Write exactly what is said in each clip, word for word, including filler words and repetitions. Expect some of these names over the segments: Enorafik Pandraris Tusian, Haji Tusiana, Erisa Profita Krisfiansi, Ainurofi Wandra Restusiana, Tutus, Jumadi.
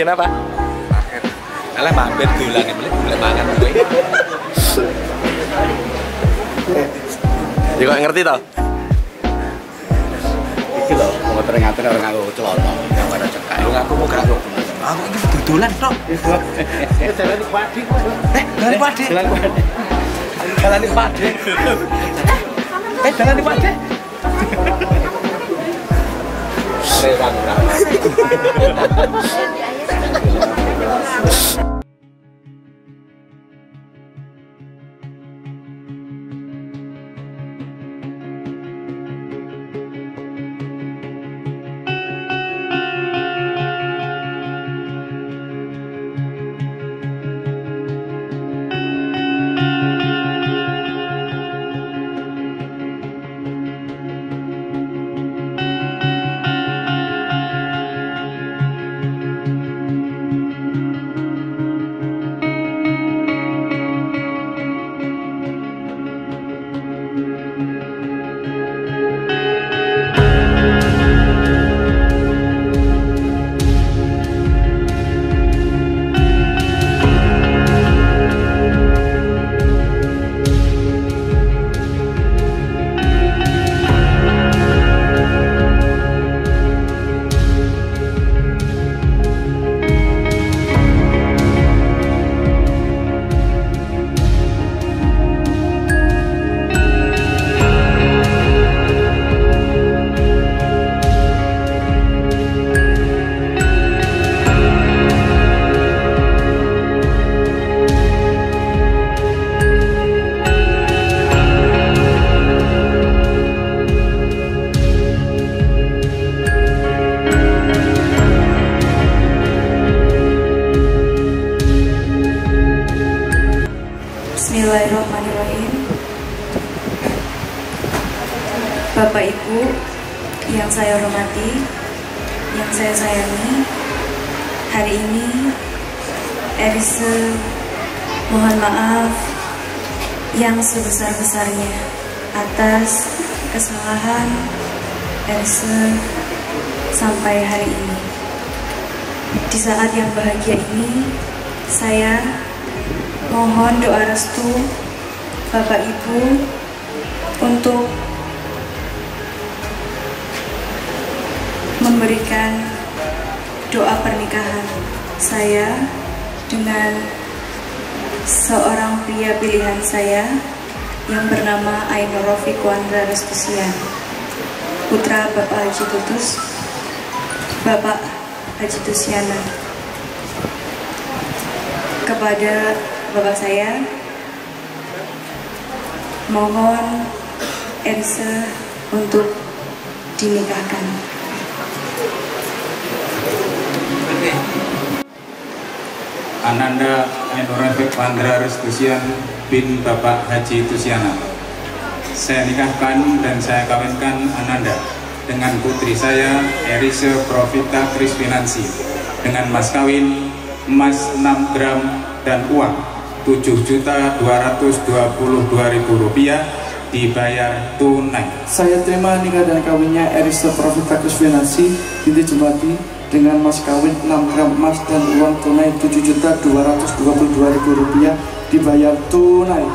Kenapa? Mager. Kalau mampir dolan ya boleh makan gue. Ya kok ngerti toh? Iki lho, motor ngaten ora nganggo celana, ya ora cekak. Lu ngaku mau gerak kok. Aku iki dodolan tok. Ya dalan iki padi kok. Eh, dalan padi. Dalan padi. Dalan iki padi. Eh, dalan iki padi. Serang rambut. Bismillahirrahmanirrahim. Bapak Ibu yang saya hormati, yang saya sayangi, hari ini Erisa mohon maaf yang sebesar-besarnya atas kesalahan Erisa sampai hari ini. Di saat yang bahagia ini, saya mohon doa restu Bapak Ibu untuk memberikan doa pernikahan saya dengan seorang pria pilihan saya yang bernama Ainurofi Wandra Restusiana, putra Bapak Haji Tutus, Bapak Haji Tusiana. Kepada Bapak saya, mohon Erisa untuk dinikahkan. Ananda Enorafik Pandraris Tusian bin Bapak Haji Tusiana. Saya nikahkan dan saya kawinkan Ananda dengan putri saya Erisa Profita Krisfiansi dengan mas kawin emas enam gram dan uang tujuh juta dua ratus dua puluh dua ribu rupiah dibayar tunai. Saya terima nikah dan kawinnya Erisa Profita Krisfiansi binti Jumadi dengan mas kawin enam gram emas dan uang tunai tujuh juta dua ratus dua puluh dua ribu rupiah dibayar tunai.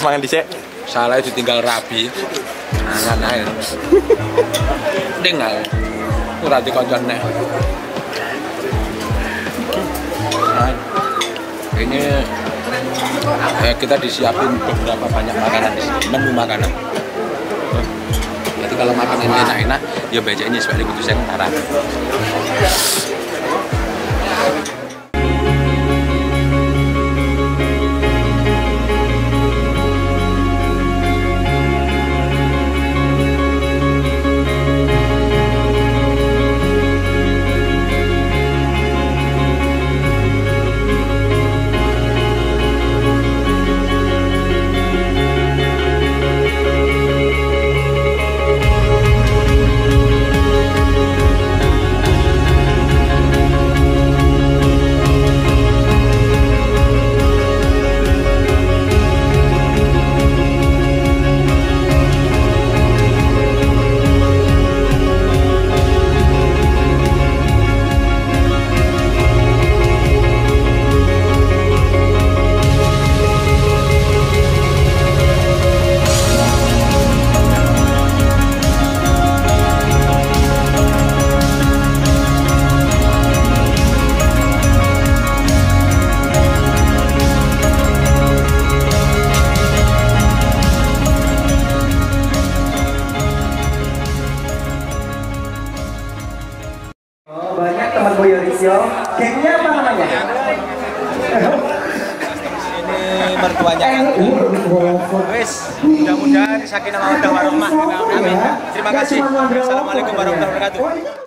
Mangan dhisik. Salah ditinggal rabi. Mangan ae. Dengal. Ora dikoncone. Ini eh, kita disiapin beberapa banyak makanan di sini. enam makanan. Jadi kalau makan ini enak-enak, ya baca ini sebalik itu saya ngarang. Yo, gengnya apa namanya? Ini mertuanya. Wes, mudah-mudahan sakinah mawaddah warahmah. Amin. Terima kasih. Assalamualaikum warahmatullahi wabarakatuh.